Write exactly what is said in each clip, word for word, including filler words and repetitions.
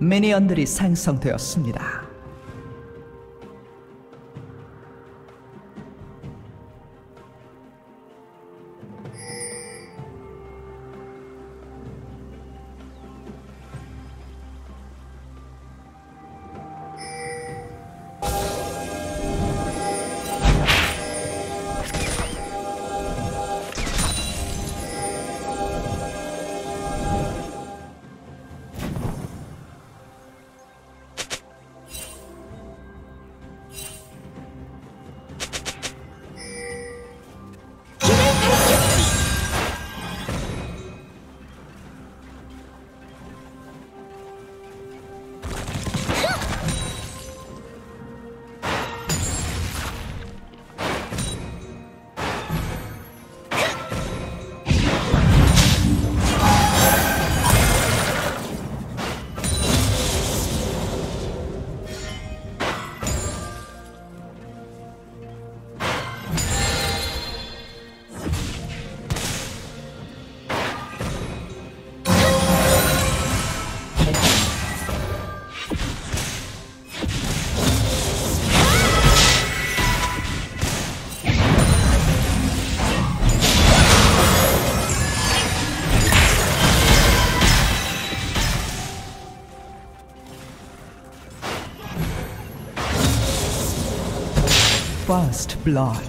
미니언들이 생성되었습니다. First blood.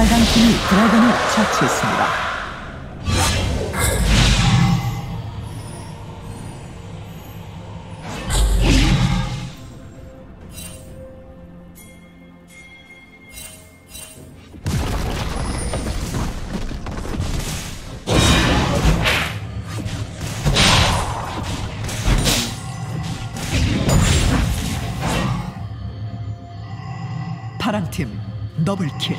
빨간 팀이 드래곤을 처치했습니다. 파랑팀 더블킬.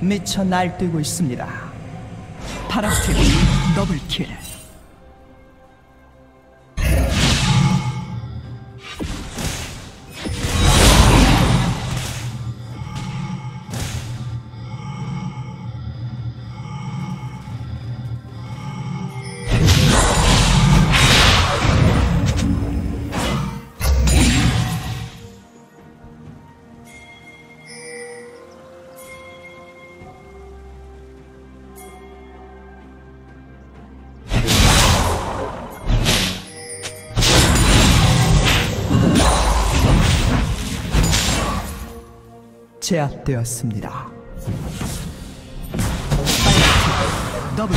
미쳐 날뛰고 있습니다. 파랑팀 더블킬. 제압되었습니다. 더블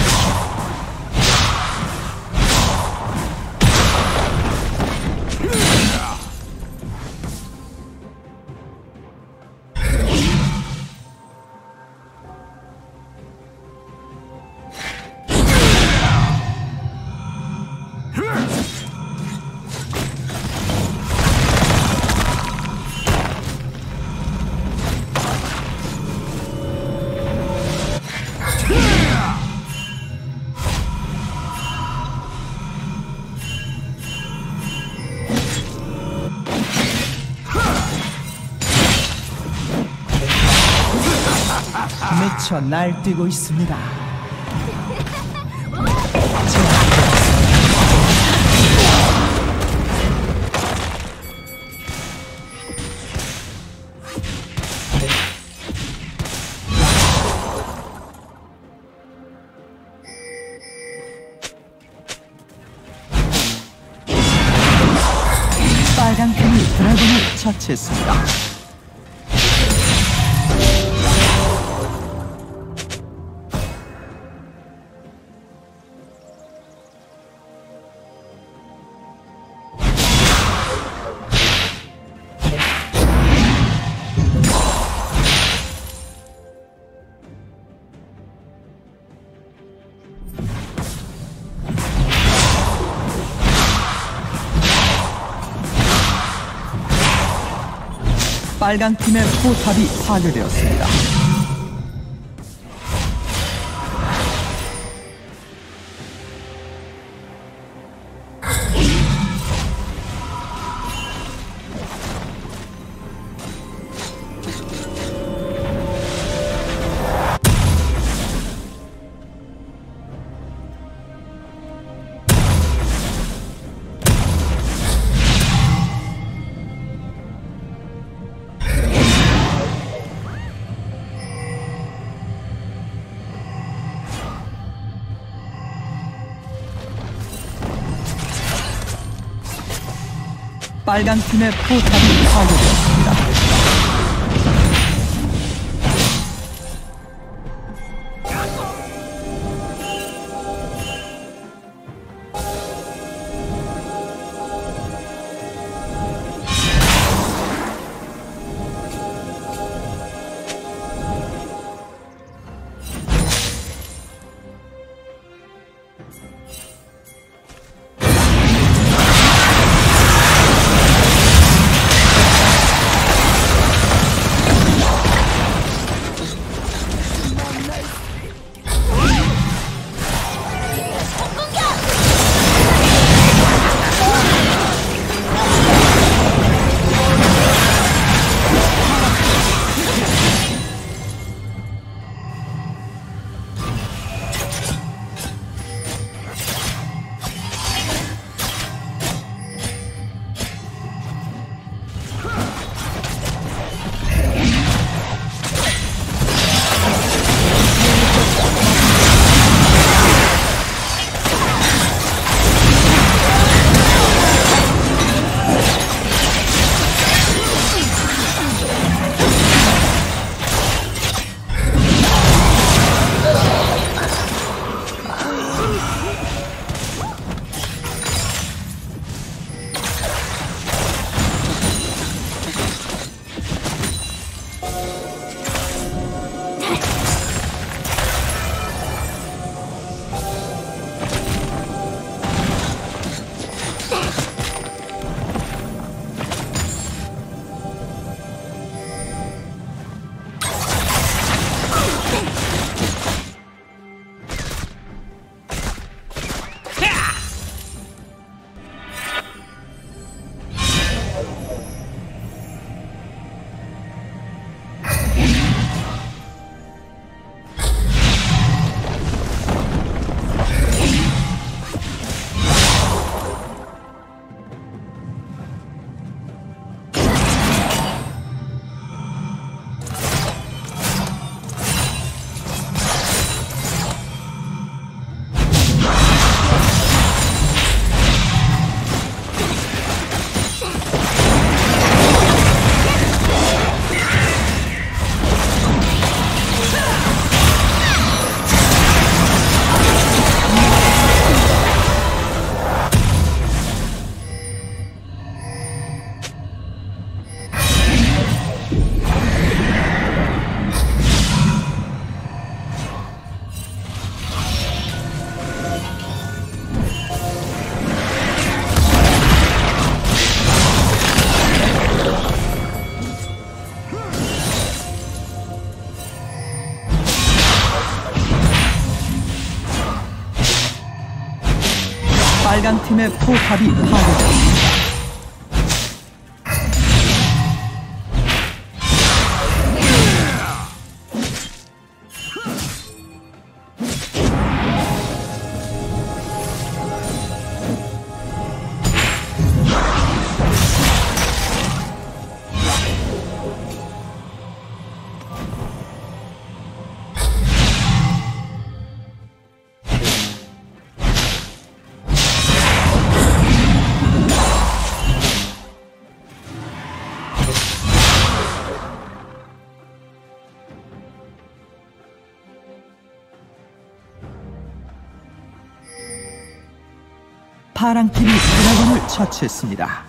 쳐 날뛰고 있습니다. 빨간 팀이 드래곤을 처치했습니다. 빨간 팀의 포탑이 파괴되었습니다. 빨간 팀의 포탑이 파괴되었습니다. 빨간 팀의 포탑이 파괴되었습니다. 파랑팀이 드라곤을 처치했습니다.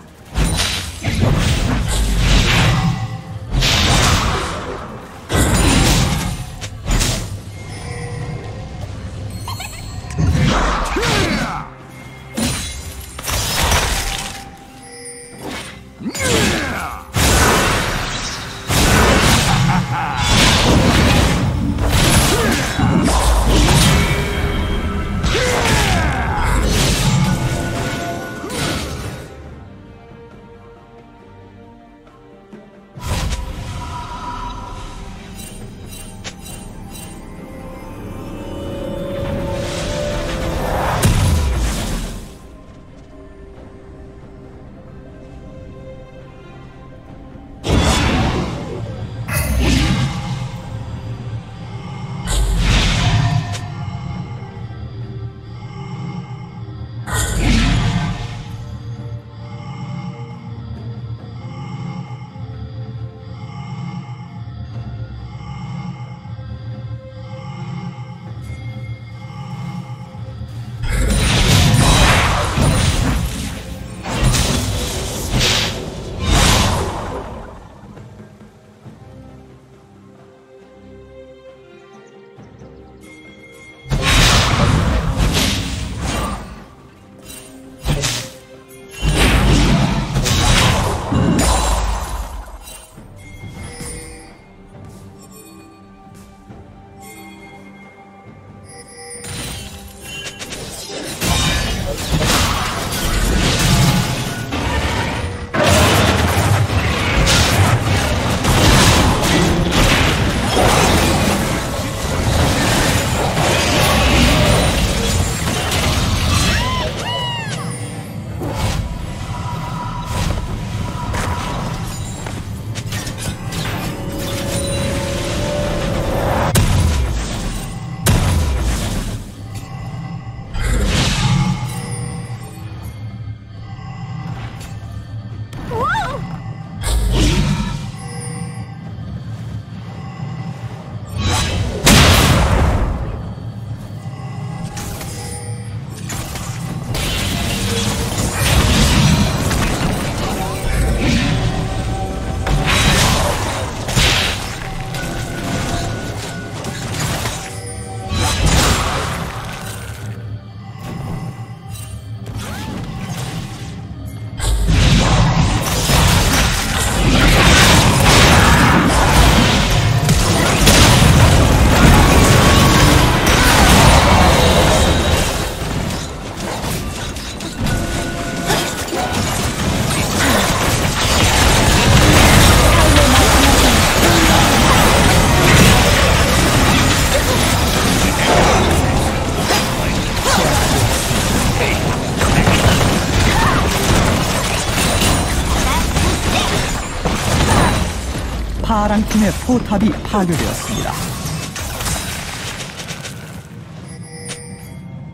파랑팀의 포탑이 파괴되었습니다.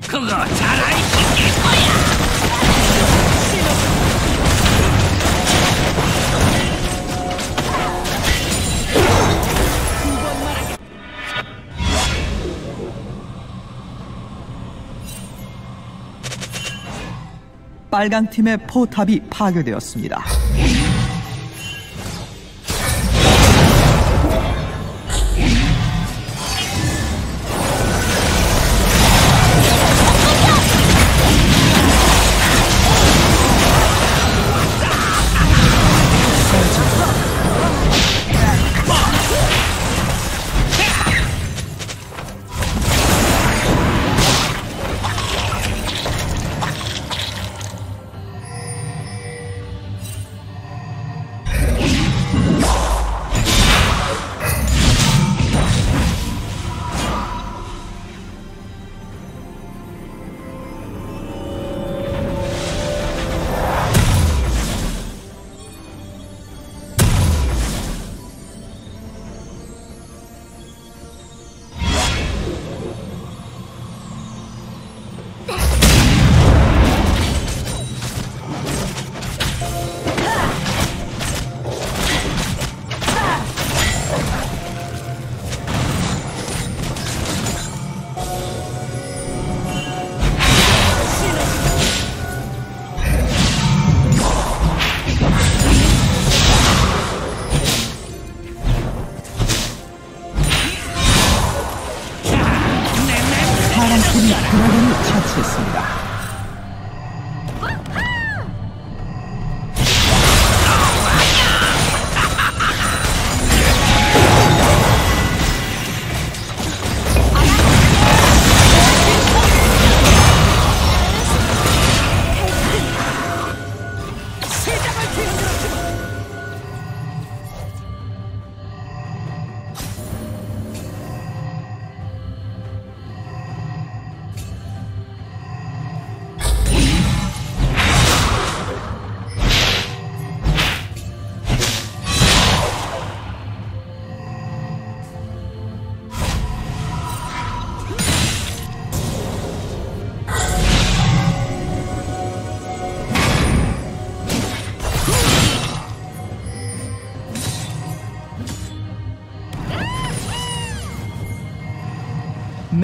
그거 잘 알고 있을 거야. 빨강팀의 포탑이 파괴되었습니다. 커다란 팀이 드라곤을 처치했습니다.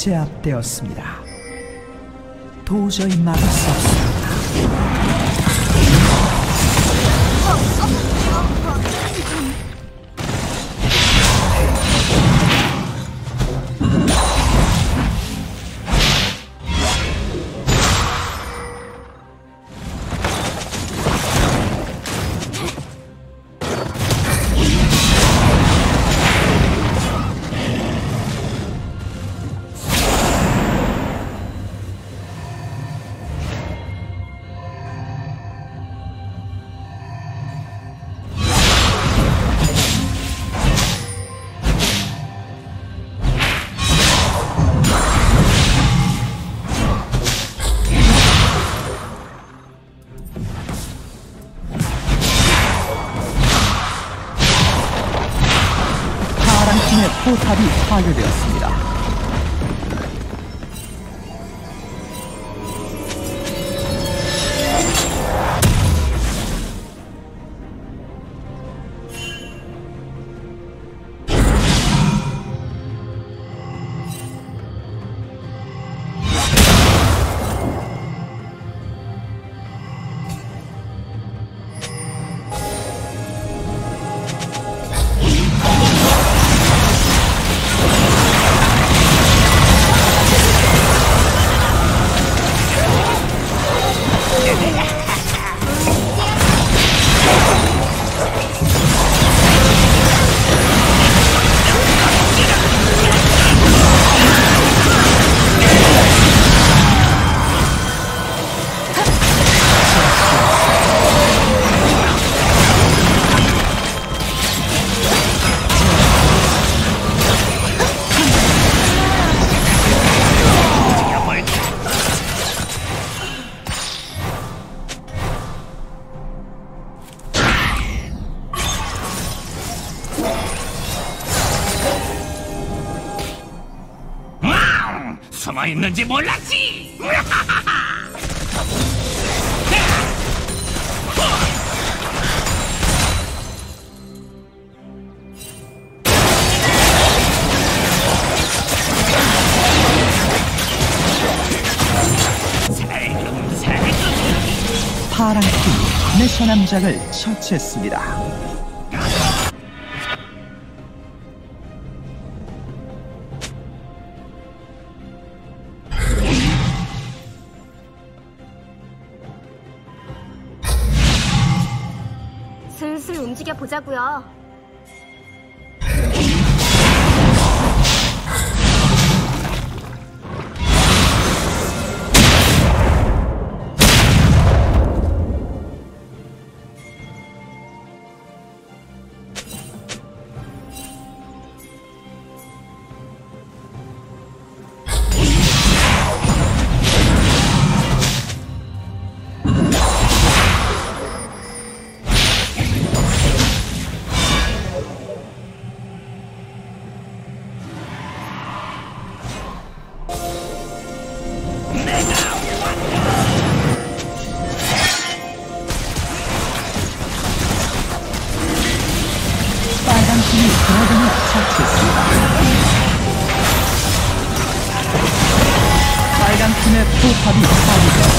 제압되었습니다. 도저히 막을 수 없습니다. 포탑이 파괴되었습니다. 있는지 몰랐지. 파랑 팀 메셔 남작을 처치했습니다. 슬슬 움직여 보자고요. 됐습니다. 빨간 팀의 포탑이 파괴되었습니다.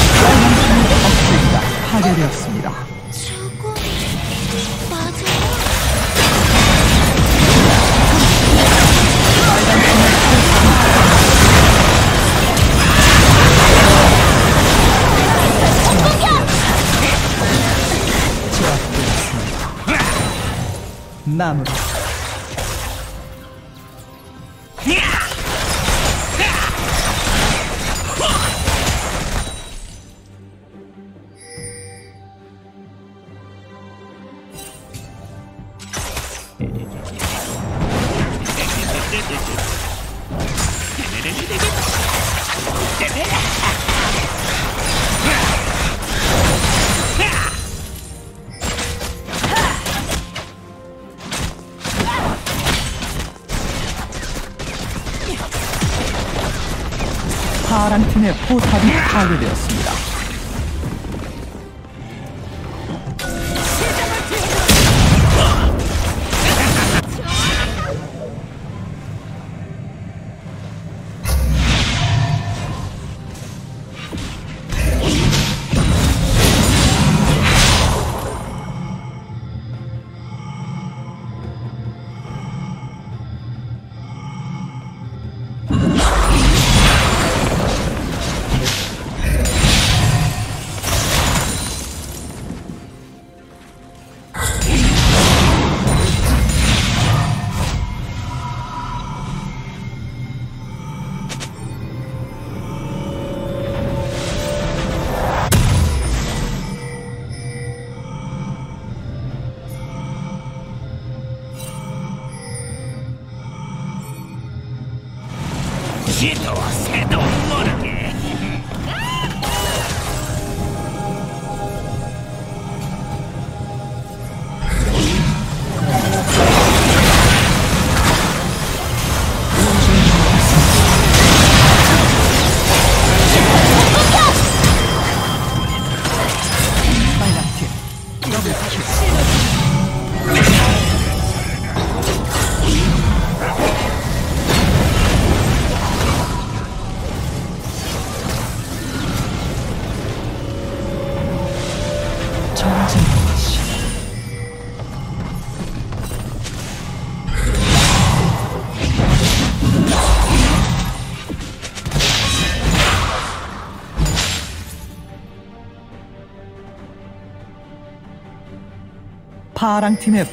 빨간 팀의 업체가 파괴되었습니다. 마무리. 파란 팀의 포탑이 파괴되었습니다. 시도와 새도 모르게 파랑팀의 포탑이 파괴되었습니다. 파랑팀의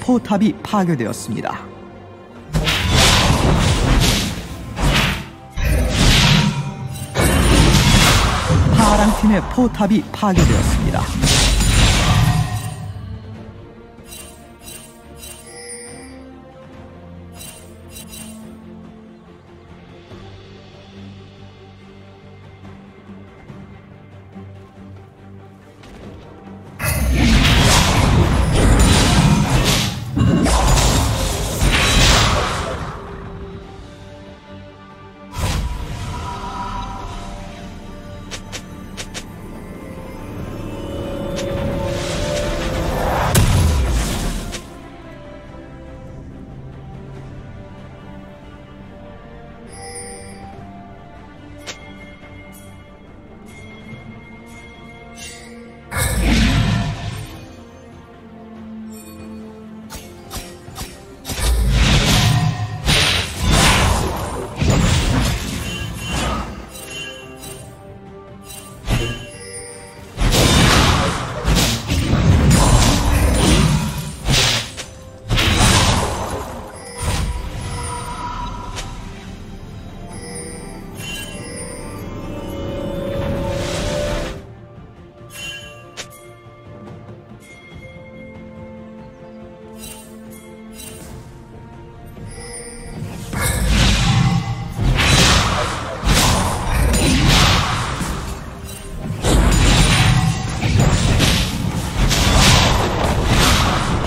포탑이 파괴되었습니다.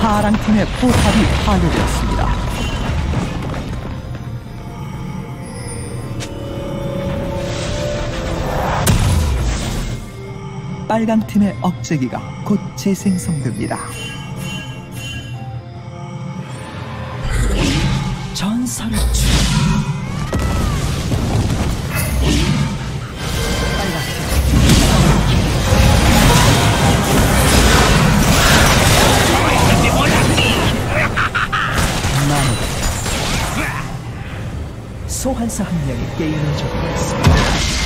파랑팀의 포탑이 파괴되었습니다. 빨간팀의 억제기가 곧 재생성됩니다. 전설을 주라. 소환사 한 명이 게임을 접근했습니다.